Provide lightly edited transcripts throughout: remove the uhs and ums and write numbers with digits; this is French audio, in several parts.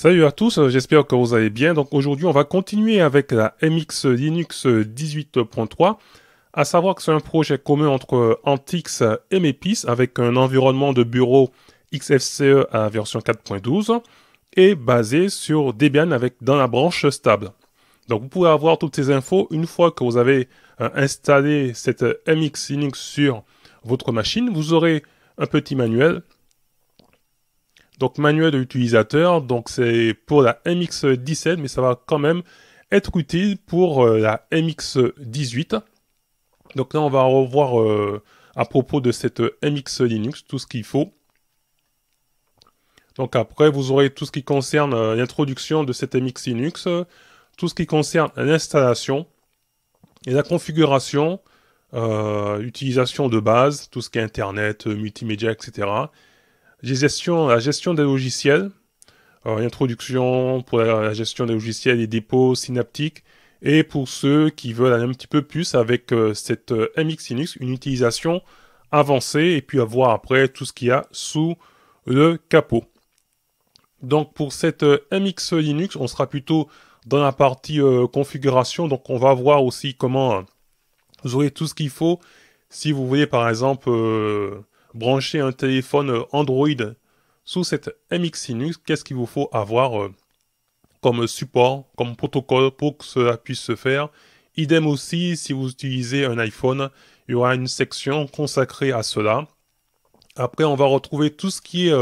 Salut à tous, j'espère que vous allez bien. Donc aujourd'hui, on va continuer avec la MX Linux 18.3, à savoir que c'est un projet commun entre Antix et Mepis avec un environnement de bureau XFCE à version 4.12 et basé sur Debian avec dans la branche stable. Donc vous pouvez avoir toutes ces infos une fois que vous avez installé cette MX Linux sur votre machine. Vous aurez un petit manuel. Donc manuel de l'utilisateur, donc c'est pour la MX17, mais ça va quand même être utile pour la MX18. Donc là on va revoir à propos de cette MX Linux, tout ce qu'il faut. Donc après vous aurez tout ce qui concerne l'introduction de cette MX Linux, tout ce qui concerne l'installation et la configuration, utilisation de base, tout ce qui est internet, multimédia, etc. La gestion des logiciels, l'introduction pour la gestion des logiciels et dépôts synaptiques, et pour ceux qui veulent aller un petit peu plus avec cette MX Linux, une utilisation avancée, et puis avoir après tout ce qu'il y a sous le capot. Donc pour cette MX Linux, on sera plutôt dans la partie configuration, donc on va voir aussi comment vous aurez tout ce qu'il faut si vous voulez par exemple brancher un téléphone Android sous cette MX Linux, qu'est-ce qu'il vous faut avoir comme support, comme protocole pour que cela puisse se faire. Idem aussi, si vous utilisez un iPhone, il y aura une section consacrée à cela. Après, on va retrouver tout ce qui est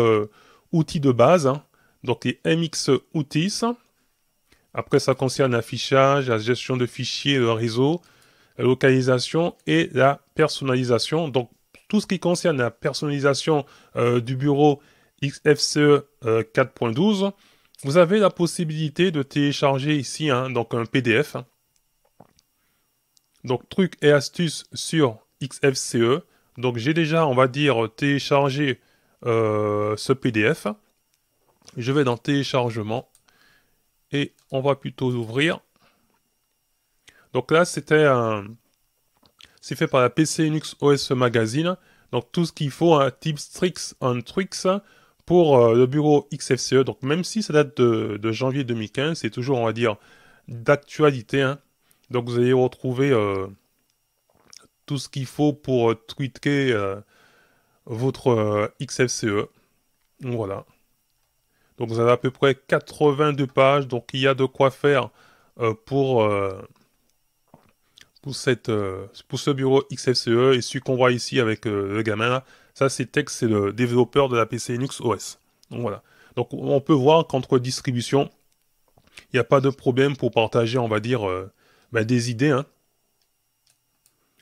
outils de base, hein, donc les MX Outils. Après, ça concerne l'affichage, la gestion de fichiers, le réseau, la localisation et la personnalisation. Donc, tout ce qui concerne la personnalisation du bureau XFCE 4.12, vous avez la possibilité de télécharger ici donc un PDF. Donc trucs et astuces sur XFCE. Donc j'ai déjà, on va dire, téléchargé ce PDF. Je vais dans téléchargement et on va plutôt ouvrir. Donc là c'était un... C'est fait par la PC Linux OS Magazine. Donc tout ce qu'il faut, tips, tricks and tricks pour le bureau XFCE. Donc même si ça date de janvier 2015, c'est toujours, on va dire, d'actualité. Donc vous allez retrouver tout ce qu'il faut pour tweaker votre XFCE. Donc, voilà. Donc vous avez à peu près 82 pages. Donc il y a de quoi faire pour ce bureau XFCE, et celui qu'on voit ici avec le gamin là, ça c'est Tex, c'est le développeur de la PC Linux OS. Donc voilà. Donc on peut voir qu'entre distributions, il n'y a pas de problème pour partager, on va dire, des idées.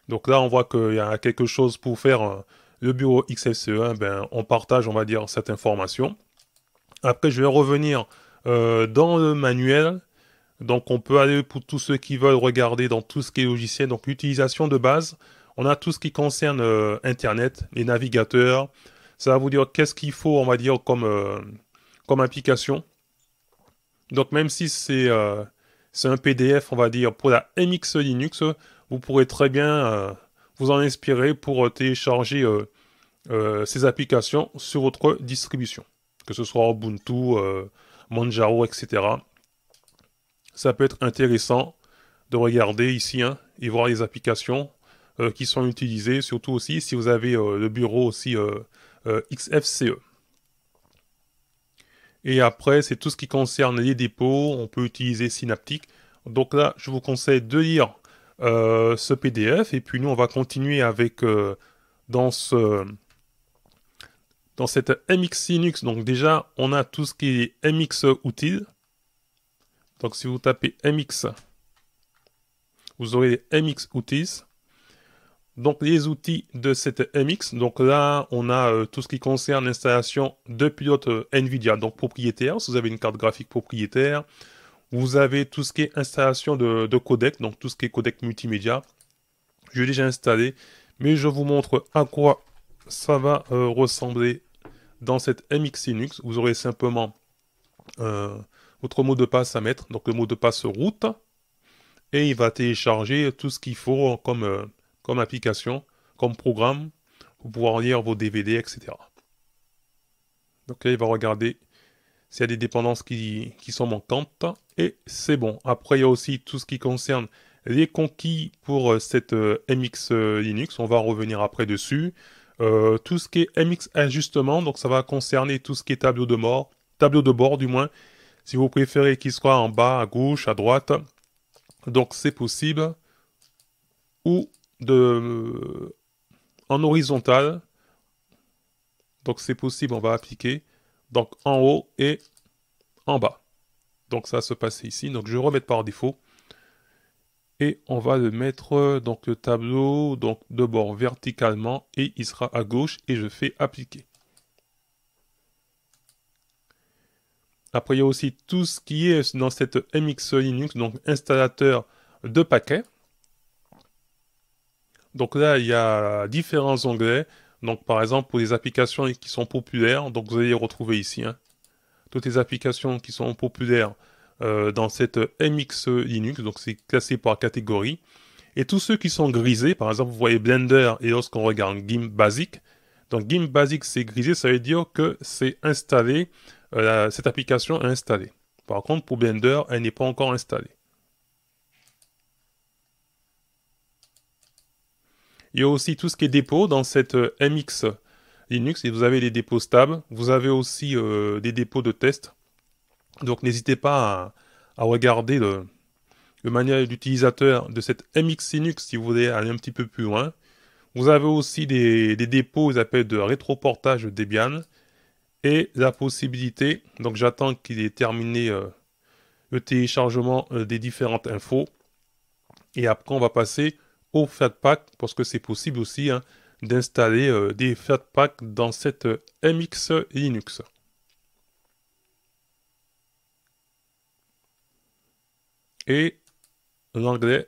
Donc là on voit qu'il y a quelque chose pour faire le bureau XFCE, on partage, on va dire, cette information. Après je vais revenir dans le manuel. Donc on peut aller pour tous ceux qui veulent regarder dans tout ce qui est logiciel, donc l'utilisation de base. On a tout ce qui concerne Internet, les navigateurs. Ça va vous dire qu'est-ce qu'il faut, on va dire, comme application. Donc même si c'est un PDF, on va dire, pour la MX Linux, vous pourrez très bien vous en inspirer pour télécharger ces applications sur votre distribution. Que ce soit Ubuntu, Manjaro, etc. Ça peut être intéressant de regarder ici et voir les applications qui sont utilisées, surtout aussi si vous avez le bureau aussi XFCE. Et après, c'est tout ce qui concerne les dépôts. On peut utiliser Synaptic. Donc là, je vous conseille de lire ce PDF. Et puis nous, on va continuer avec dans cette MX Linux. Donc déjà, on a tout ce qui est MX Outils. Donc si vous tapez MX, vous aurez les MX Outils. Donc les outils de cette MX. Donc là, on a tout ce qui concerne l'installation de pilotes NVIDIA, donc propriétaire. Si vous avez une carte graphique propriétaire, vous avez tout ce qui est installation de codec, donc tout ce qui est codec multimédia. Je l'ai déjà installé, mais je vous montre à quoi ça va ressembler dans cette MX Linux. Vous aurez simplement... votre mot de passe à mettre, donc le mot de passe route, et il va télécharger tout ce qu'il faut comme application, comme programme, pour pouvoir lire vos DVD, etc. Donc là, il va regarder s'il y a des dépendances qui sont manquantes, et c'est bon. Après, il y a aussi tout ce qui concerne les conquis pour cette MX Linux, on va en revenir après dessus. Tout ce qui est MX ajustement, donc ça va concerner tout ce qui est tableau de bord du moins, si vous préférez qu'il soit en bas, à gauche, à droite, donc c'est possible, ou en horizontal, donc c'est possible, on va appliquer, donc en haut et en bas, donc ça se passe ici, donc je vais remettre par défaut, et on va le mettre, donc le tableau donc, de bord verticalement, et il sera à gauche, et je fais appliquer. Après, il y a aussi tout ce qui est dans cette MX Linux, donc installateur de paquets. Donc là, il y a différents onglets. Donc par exemple, pour les applications qui sont populaires, donc vous allez les retrouver ici. Hein. Toutes les applications qui sont populaires dans cette MX Linux, donc c'est classé par catégorie. Et tous ceux qui sont grisés, par exemple, vous voyez Blender et lorsqu'on regarde GIMP Basic. Donc GIMP Basic, c'est grisé, ça veut dire que c'est installé. Cette application est installée. Par contre, pour Blender, elle n'est pas encore installée. Il y a aussi tout ce qui est dépôt dans cette MX Linux. Et vous avez des dépôts stables. Vous avez aussi des dépôts de test. Donc, n'hésitez pas à regarder le manuel d'utilisateur de cette MX Linux si vous voulez aller un petit peu plus loin. Vous avez aussi des dépôts, ils appellent de rétroportage Debian. Et la possibilité, donc j'attends qu'il ait terminé le téléchargement des différentes infos. Et après, on va passer au Flatpak, parce que c'est possible aussi hein, d'installer des Flatpak dans cette MX Linux. Et l'onglet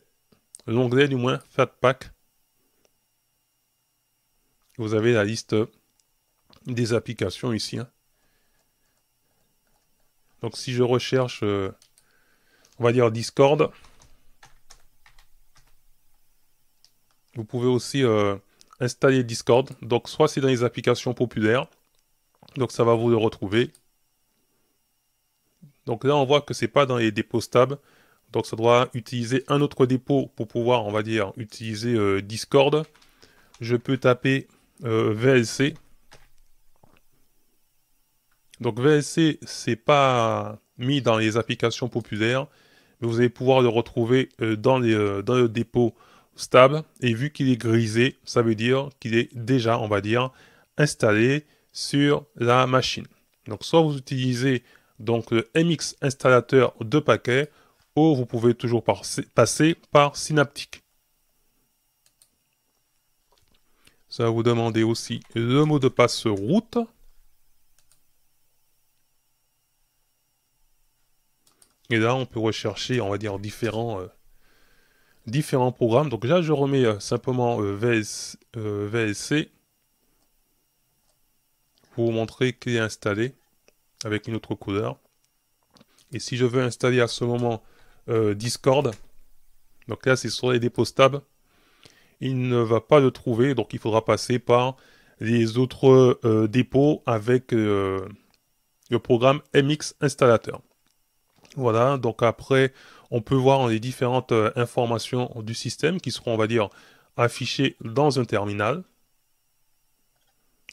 du moins Flatpak. Vous avez la liste des applications ici. Hein. Donc si je recherche, on va dire Discord, vous pouvez aussi installer Discord. Donc soit c'est dans les applications populaires, donc ça va vous le retrouver. Donc là on voit que c'est pas dans les dépôts stables, donc ça doit utiliser un autre dépôt pour pouvoir, on va dire, utiliser Discord. Je peux taper VLC. Donc VLC, c'est pas mis dans les applications populaires, mais vous allez pouvoir le retrouver dans le dépôt stable. Et vu qu'il est grisé, ça veut dire qu'il est déjà, on va dire, installé sur la machine. Donc soit vous utilisez donc le MX installateur de paquets, ou vous pouvez toujours passer par Synaptic. Ça va vous demander aussi le mot de passe route. Et là, on peut rechercher, on va dire, différents programmes. Donc là, je remets simplement VLC pour vous montrer qu'il est installé avec une autre couleur. Et si je veux installer à ce moment Discord, donc là, c'est sur les dépôts stables. Il ne va pas le trouver, donc il faudra passer par les autres dépôts avec le programme MX installateur. Voilà, donc après, on peut voir les différentes informations du système qui seront, on va dire, affichées dans un terminal.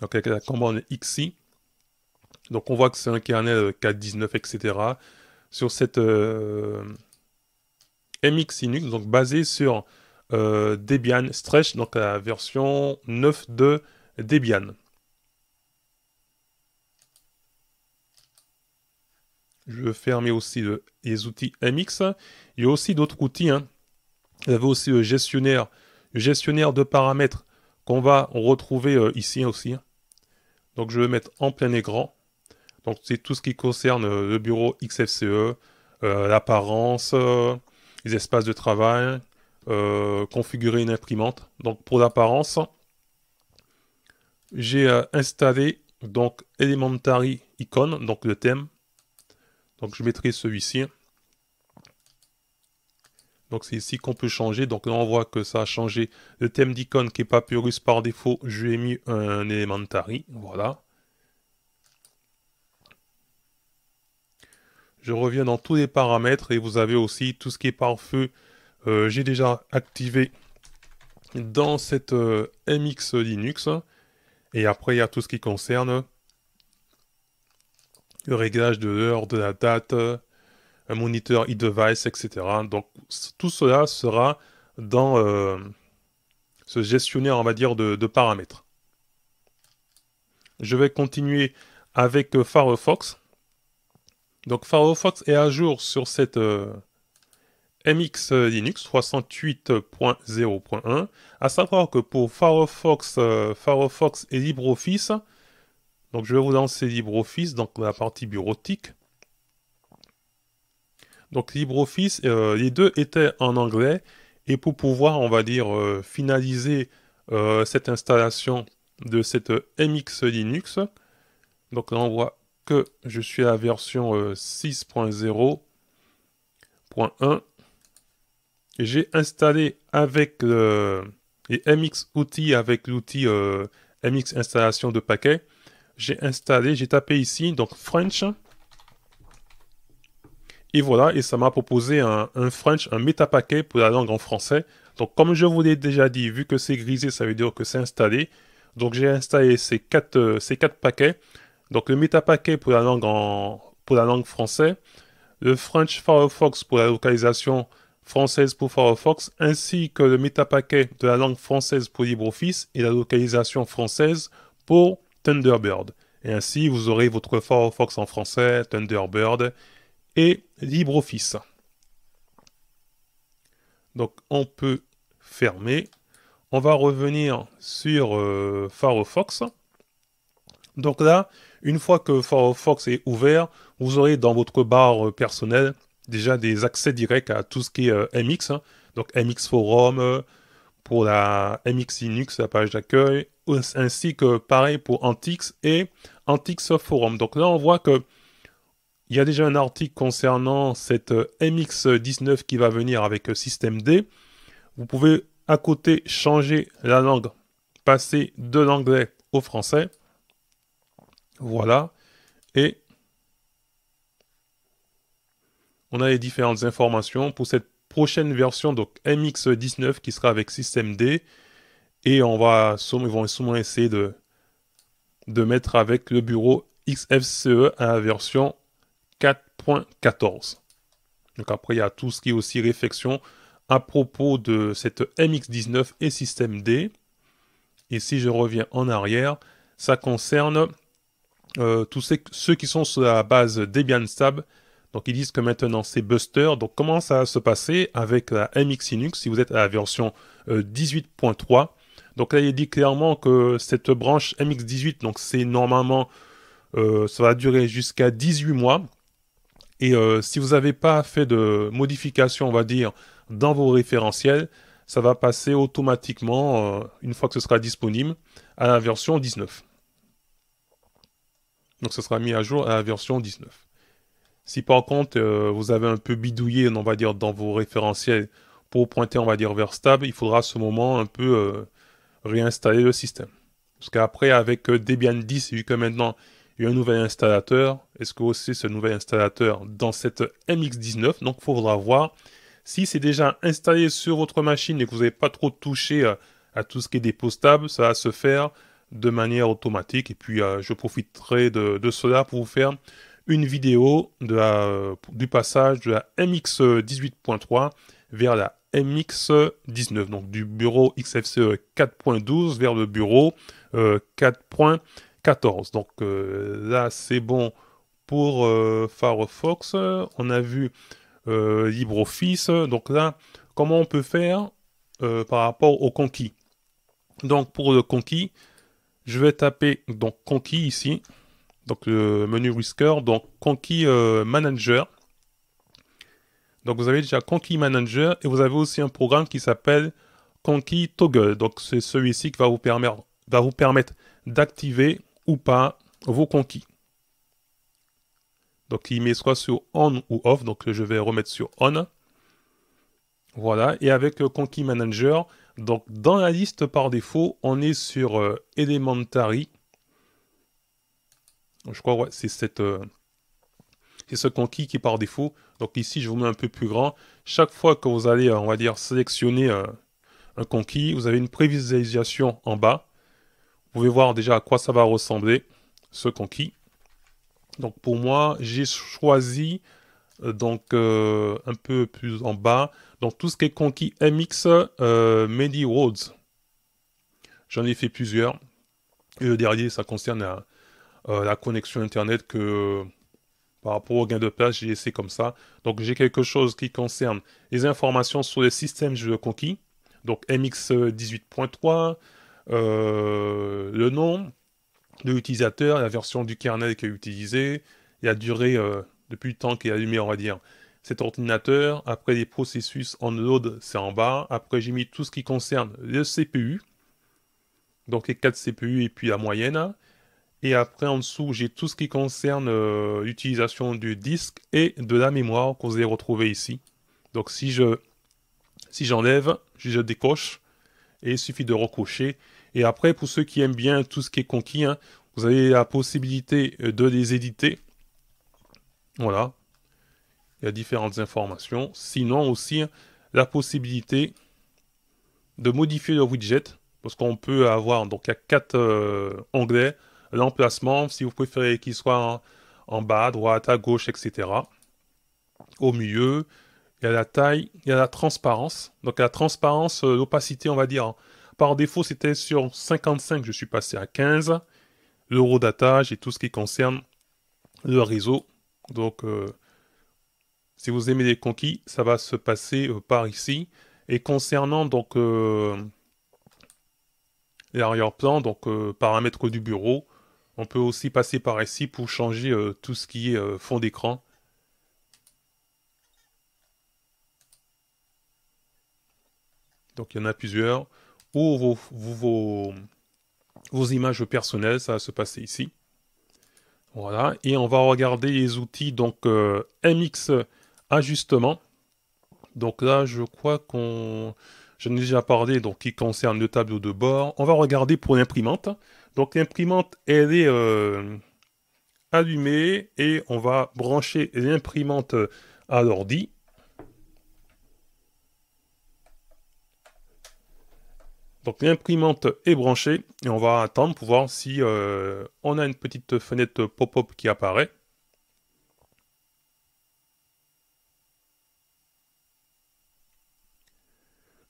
Donc avec la commande XI. Donc on voit que c'est un kernel 4.19, etc. Sur cette MX Linux, donc basée sur Debian Stretch, donc la version 9 de Debian. Je vais fermer aussi les outils MX. Il y a aussi d'autres outils. Hein. Vous avez aussi le gestionnaire de paramètres qu'on va retrouver ici aussi. Donc je vais mettre en plein écran. Donc c'est tout ce qui concerne le bureau XFCE, l'apparence, les espaces de travail, configurer une imprimante. Donc pour l'apparence, j'ai installé donc Elementary Icon, donc le thème. Donc je mettrai celui-ci. Donc c'est ici qu'on peut changer. Donc là on voit que ça a changé le thème d'icône qui est Papyrus par défaut. Je lui ai mis un Elementary. Voilà. je reviens dans tous les paramètres et vous avez aussi tout ce qui est pare-feu. J'ai déjà activé dans cette MX Linux. Et après, il y a tout ce qui concerne le réglage de l'heure, de la date, un moniteur e-device, etc. Donc, tout cela sera dans ce gestionnaire, on va dire, de paramètres. Je vais continuer avec Firefox. Donc, Firefox est à jour sur cette MX Linux 308.0.1. À savoir que pour Firefox, Firefox et LibreOffice, donc je vais vous lancer LibreOffice, donc la partie bureautique. Donc LibreOffice, les deux étaient en anglais, et pour pouvoir, on va dire, finaliser cette installation de cette MX Linux, donc là on voit que je suis à la version 6.0.1, et j'ai installé avec les MX outils, avec l'outil MX installation de paquets, j'ai tapé ici, donc French. Et voilà, et ça m'a proposé un French, un métapaquet pour la langue en français. Donc comme je vous l'ai déjà dit, vu que c'est grisé, ça veut dire que c'est installé. Donc j'ai installé ces quatre paquets. Donc le métapaquet pour la langue française, le French Firefox pour la localisation française pour Firefox, ainsi que le métapaquet de la langue française pour LibreOffice et la localisation française pour Thunderbird. Et ainsi, vous aurez votre Firefox en français, Thunderbird et LibreOffice. Donc on peut fermer. On va revenir sur Firefox. Donc là, une fois que Firefox est ouvert, vous aurez dans votre barre personnelle déjà des accès directs à tout ce qui est MX. Hein. Donc MX Forum pour la MX Linux, la page d'accueil, ainsi que pareil pour Antix et Antix Forum. Donc là, on voit que il y a déjà un article concernant cette MX19 qui va venir avec Systemd. Vous pouvez à côté changer la langue, passer de l'anglais au français. Voilà. Et on a les différentes informations pour cette prochaine version, donc MX19 qui sera avec Systemd. Et on va sûrement essayer de mettre avec le bureau XFCE à la version 4.14. Donc après, il y a tout ce qui est aussi réflexion à propos de cette MX19 et Systemd. Et si je reviens en arrière, ça concerne tous ceux qui sont sur la base Debian Stab. Donc ils disent que maintenant c'est Buster. Donc comment ça va se passer avec la MX Linux si vous êtes à la version 18.3. Donc là, il dit clairement que cette branche MX18, donc c'est normalement, ça va durer jusqu'à 18 mois. Et si vous n'avez pas fait de modification, on va dire, dans vos référentiels, ça va passer automatiquement, une fois que ce sera disponible, à la version 19. Donc, ce sera mis à jour à la version 19. Si par contre, vous avez un peu bidouillé, on va dire, dans vos référentiels pour pointer, on va dire, vers Stab, il faudra à ce moment un peu réinstaller le système. Parce qu'après, avec Debian 10, vu que maintenant, il y a un nouvel installateur. Est-ce que aussi ce nouvel installateur dans cette MX19? Donc, il faudra voir si c'est déjà installé sur votre machine et que vous n'avez pas trop touché à tout ce qui est dépôt stable. Ça va se faire de manière automatique. Et puis, je profiterai de cela pour vous faire une vidéo du passage de la MX 18.3 vers la MX 19. Donc, du bureau XFCE 4.12 vers le bureau 4.14. Donc là, c'est bon pour Firefox. On a vu LibreOffice. Donc là, comment on peut faire par rapport au conquis? Donc pour le conquis, je vais taper donc conquis ici. Donc le menu whisker, donc conquis manager. Donc vous avez déjà conquis manager et vous avez aussi un programme qui s'appelle conquis toggle. Donc c'est celui-ci qui va vous permettre d'activer ou pas vos conquis. Donc il met soit sur on ou off, donc je vais remettre sur on. Voilà, et avec le conquis manager, donc dans la liste par défaut, on est sur Elementary. Je crois, ouais, c'est cette c'est ce conquis qui est par défaut. Donc ici, je vous mets un peu plus grand. Chaque fois que vous allez, on va dire, sélectionner un conquis, vous avez une prévisualisation en bas. Vous pouvez voir déjà à quoi ça va ressembler, ce conquis. Donc pour moi, j'ai choisi un peu plus en bas. Donc tout ce qui est conquis MX Medi Roads. J'en ai fait plusieurs. Et le dernier, ça concerne la connexion Internet que par rapport au gain de place, j'ai laissé comme ça. Donc j'ai quelque chose qui concerne les informations sur les systèmes de conquis. Donc MX 18.3, le nom de l'utilisateur, la version du kernel qui est utilisée, la durée depuis le temps qui est allumé, on va dire, cet ordinateur. Après les processus on load, c'est en bas. Après j'ai mis tout ce qui concerne le CPU, donc les 4 CPU et puis la moyenne. Et après en dessous j'ai tout ce qui concerne l'utilisation du disque et de la mémoire que vous allez retrouver ici. Donc si j'enlève, je décoche. Et il suffit de recocher. Et après, pour ceux qui aiment bien tout ce qui est conquis, hein, vous avez la possibilité de les éditer. Voilà. Il y a différentes informations. Sinon aussi, la possibilité de modifier le widget. Parce qu'on peut avoir, donc il y a 4 onglets. L'emplacement, si vous préférez qu'il soit en bas, à droite, à gauche, etc. Au milieu. Il y a la taille, il y a la transparence. Donc la transparence, l'opacité, on va dire. Par défaut, c'était sur 55, je suis passé à 15. L'eurodatage et tout ce qui concerne le réseau. Donc, si vous aimez les conquis, ça va se passer par ici. Et concernant donc l'arrière-plan, donc paramètres du bureau, on peut aussi passer par ici pour changer tout ce qui est fond d'écran. Donc il y en a plusieurs, ou vos images personnelles, ça va se passer ici. Voilà, et on va regarder les outils, donc MX ajustement. Donc là, je crois qu'on... J'en ai déjà parlé, donc qui concerne le tableau de bord. On va regarder pour l'imprimante. Donc l'imprimante, elle est allumée, et on va brancher l'imprimante à l'ordi. Donc l'imprimante est branchée et on va attendre pour voir si on a une petite fenêtre pop-up qui apparaît.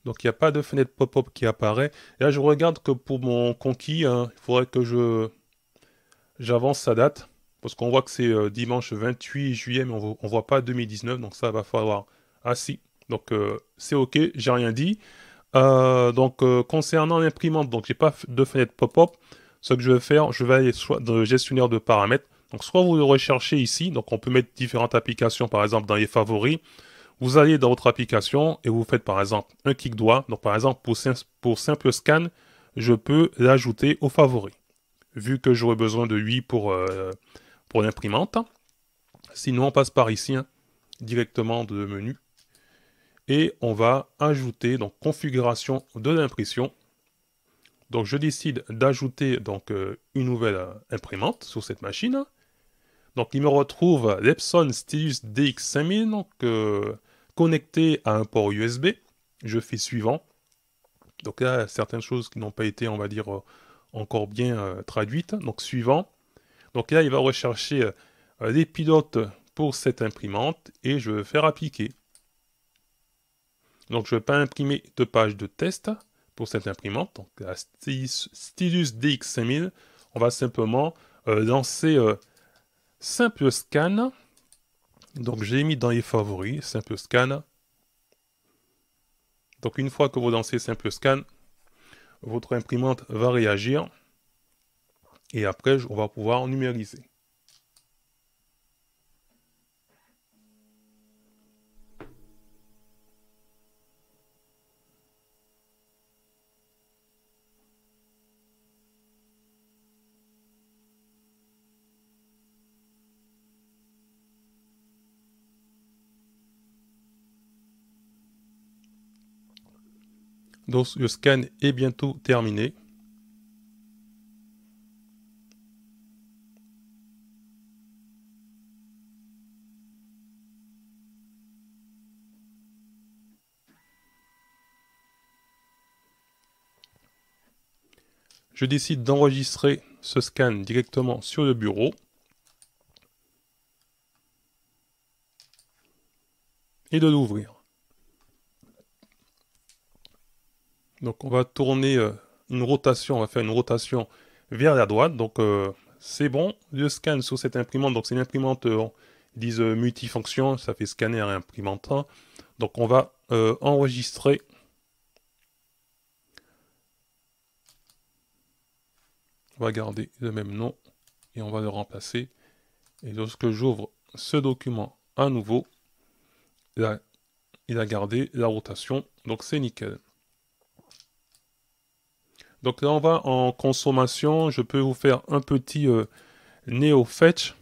Donc il n'y a pas de fenêtre pop-up qui apparaît. Et là je regarde que pour mon conquis, hein, il faudrait que j'avance sa date. Parce qu'on voit que c'est dimanche 28 juillet, mais on ne voit pas 2019, donc ça va falloir... Ah si, donc c'est ok, j'ai rien dit. Concernant l'imprimante, donc j'ai pas de fenêtre pop-up. Ce que je vais faire, je vais aller soit dans le gestionnaire de paramètres. Donc soit vous le recherchez ici, donc on peut mettre différentes applications, par exemple dans les favoris. Vous allez dans votre application et vous faites par exemple un clic droit. Donc par exemple pour simple scan, je peux l'ajouter aux favoris. Vu que j'aurai besoin de lui pour l'imprimante. Sinon on passe par ici, hein, directement de menu. Et on va ajouter donc configuration de l'impression. Donc je décide d'ajouter donc une nouvelle imprimante sur cette machine. Donc il me retrouve l'Epson Stylus DX5000 donc connecté à un port USB. Je fais suivant. Donc là certaines choses qui n'ont pas été, on va dire, encore bien traduites. Donc suivant. Donc là il va rechercher les pilotes pour cette imprimante et je vais faire appliquer. Donc, je ne vais pas imprimer de page de test pour cette imprimante. Donc, la Stylus DX5000, on va simplement lancer Simple Scan. Donc, j'ai mis dans les favoris Simple Scan. Donc, une fois que vous lancez Simple Scan, votre imprimante va réagir. Et après, on va pouvoir numériser. Donc le scan est bientôt terminé. je décide d'enregistrer ce scan directement sur le bureau. Et de l'ouvrir. Donc on va tourner une rotation, on va faire une rotation vers la droite. Donc c'est bon, le scan sur cette imprimante, donc c'est une imprimante, ils disent multifonction, ça fait scanner et imprimante. Donc on va enregistrer . On va garder le même nom et on va le remplacer. Et lorsque j'ouvre ce document à nouveau, là, il a gardé la rotation. Donc c'est nickel. Donc là on va en consommation. Je peux vous faire un petit Neo Fetch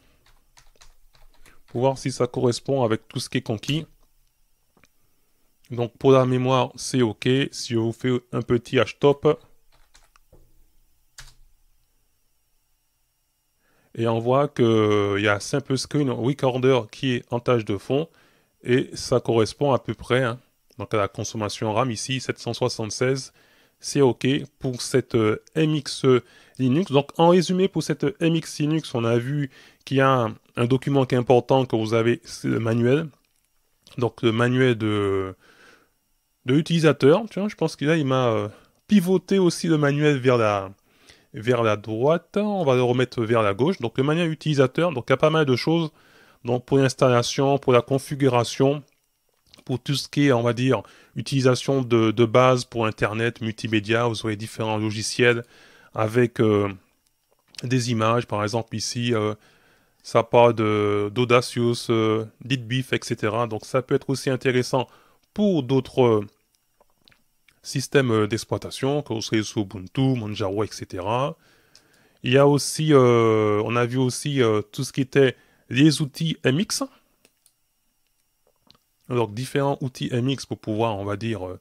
pour voir si ça correspond avec tout ce qui est conquis. Donc pour la mémoire c'est OK. Si je vous fais un petit htop, et on voit qu'il y a Simple Screen Recorder qui est en tâche de fond. Et ça correspond à peu près donc à la consommation RAM ici, 776. C'est OK pour cette MX Linux. Donc en résumé, pour cette MX Linux, on a vu qu'il y a un document qui est important que vous avez, c'est le manuel. Donc le manuel de l'utilisateur. Tiens, je pense qu'il il m'a pivoté aussi le manuel vers la droite. On va le remettre vers la gauche. Donc le manuel utilisateur, donc il y a pas mal de choses. Donc pour l'installation, pour la configuration, pour tout ce qui est, on va dire, utilisation de base pour Internet, multimédia, vous aurez différents logiciels avec des images. Par exemple ici, ça parle d'Audacious, d'Itbeef, etc. Donc ça peut être aussi intéressant pour d'autres systèmes d'exploitation, que vous soyez sous Ubuntu, Manjaro, etc. Il y a aussi, on a vu aussi tout ce qui était les outils MX, donc différents outils MX pour pouvoir, on va dire,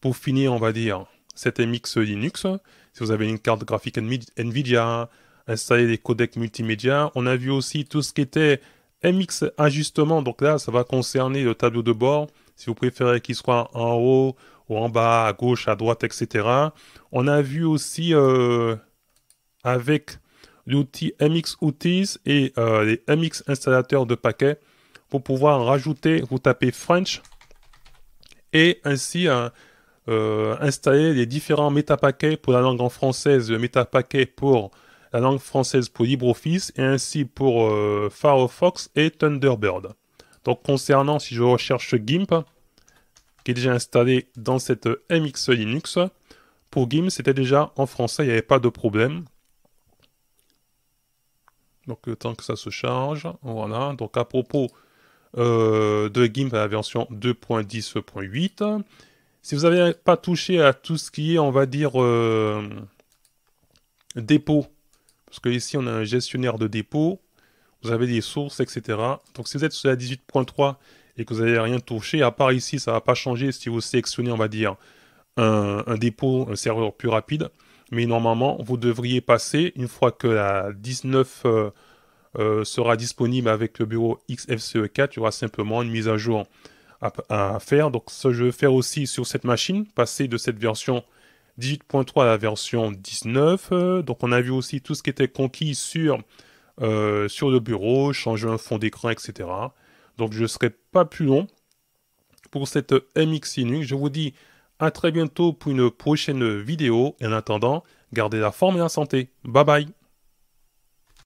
pour finir, on va dire, cette MX Linux. Si vous avez une carte graphique NVIDIA, installer des codecs multimédia. On a vu aussi tout ce qui était MX ajustement, donc là, ça va concerner le tableau de bord, si vous préférez qu'il soit en haut ou en bas, à gauche, à droite, etc. On a vu aussi avec l'outil MX Outils et les MX installateurs de paquets pour pouvoir rajouter, vous tapez French et ainsi installer les différents métapaquets pour la langue en française, le métapaquet pour la langue française pour LibreOffice et ainsi pour Firefox et Thunderbird. Donc concernant, si je recherche GIMP, qui est déjà installé dans cette MX Linux, pour GIMP c'était déjà en français, il n'y avait pas de problème. Donc le temps que ça se charge, voilà. Donc à propos de GIMP à la version 2.10.8, si vous n'avez pas touché à tout ce qui est, on va dire, dépôt, parce que ici on a un gestionnaire de dépôt, vous avez des sources, etc. Donc si vous êtes sur la 18.3 et que vous n'avez rien touché, à part ici, ça ne va pas changer si vous sélectionnez, on va dire, un dépôt, un serveur plus rapide. Mais normalement, vous devriez passer, une fois que la 19 sera disponible avec le bureau XFCE4, il y aura simplement une mise à jour à faire. Donc, ce que je vais faire aussi sur cette machine, passer de cette version 18.3 à la version 19. Donc, on a vu aussi tout ce qui était conquis sur le bureau, changer un fond d'écran, etc. Donc, je ne serai pas plus long pour cette MX Linux. Je vous dis à très bientôt pour une prochaine vidéo. Et en attendant, gardez la forme et la santé. Bye bye.